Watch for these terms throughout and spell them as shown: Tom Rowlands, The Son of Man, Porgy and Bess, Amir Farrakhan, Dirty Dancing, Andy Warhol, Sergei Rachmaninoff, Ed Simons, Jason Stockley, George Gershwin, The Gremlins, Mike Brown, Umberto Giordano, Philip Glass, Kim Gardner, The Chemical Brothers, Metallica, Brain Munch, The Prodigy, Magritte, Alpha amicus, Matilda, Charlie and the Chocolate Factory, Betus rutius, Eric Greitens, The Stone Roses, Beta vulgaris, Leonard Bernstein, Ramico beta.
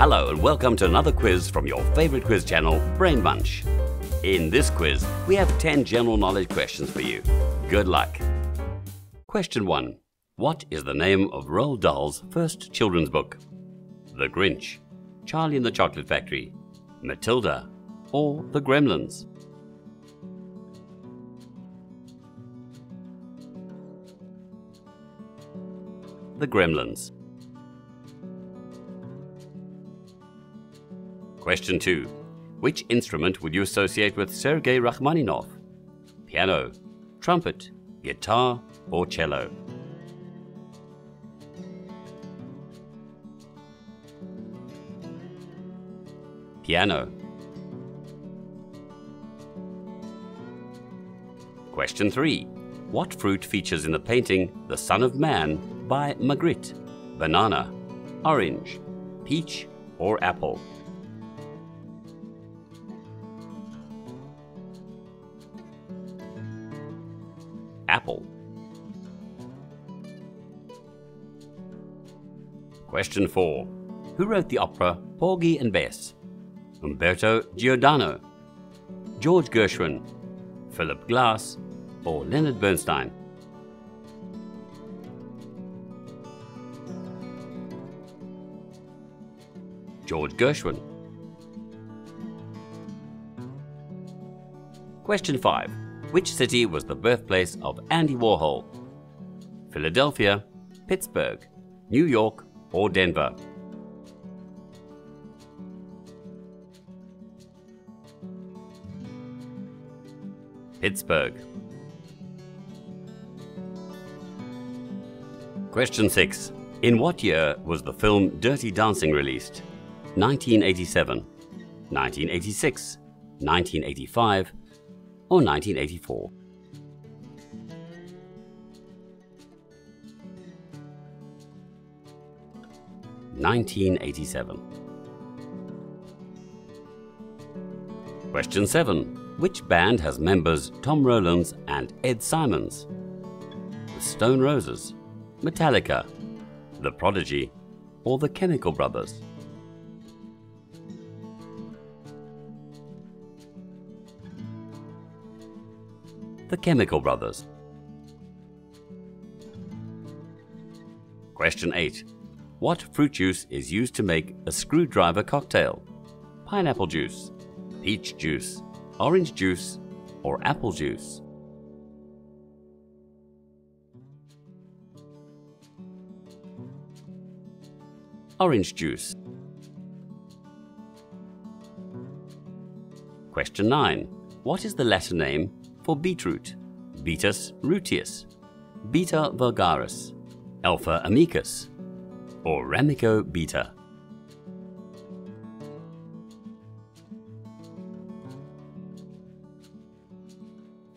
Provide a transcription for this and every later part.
Hello and welcome to another quiz from your favourite quiz channel, Brain Munch. In this quiz, we have 10 general knowledge questions for you. Good luck. Question 1. What is the name of Roald Dahl's first children's book? The Grinch, Charlie and the Chocolate Factory, Matilda, or The Gremlins? The Gremlins. Question 2. Which instrument would you associate with Sergei Rachmaninoff? Piano, trumpet, guitar, or cello? Piano. Question 3. What fruit features in the painting The Son of Man by Magritte? Banana, orange, peach, or apple? Apple. Question 4. Who wrote the opera Porgy and Bess? Umberto Giordano, George Gershwin, Philip Glass, or Leonard Bernstein? George Gershwin. Question 5. Which city was the birthplace of Andy Warhol? Philadelphia, Pittsburgh, New York, or Denver? Pittsburgh. Question 6. In what year was the film Dirty Dancing released? 1987, 1986, 1985, or 1984? 1987. Question 7. Which band has members Tom Rowlands and Ed Simons? The Stone Roses, Metallica, The Prodigy, or The Chemical Brothers? The Chemical Brothers. Question 8. What fruit juice is used to make a screwdriver cocktail? Pineapple juice, peach juice, orange juice, or apple juice? Orange juice. Question 9. What is the Latin name for beetroot? Betus rutius, Beta vulgaris, Alpha amicus, or Ramico beta?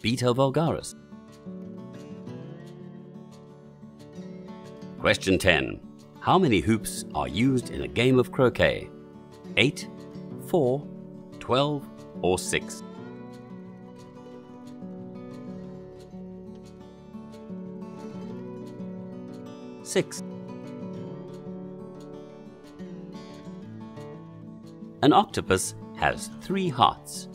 Beta vulgaris. Question 10. How many hoops are used in a game of croquet? 8, 4, 12, or 6? 6. An octopus has 3 hearts.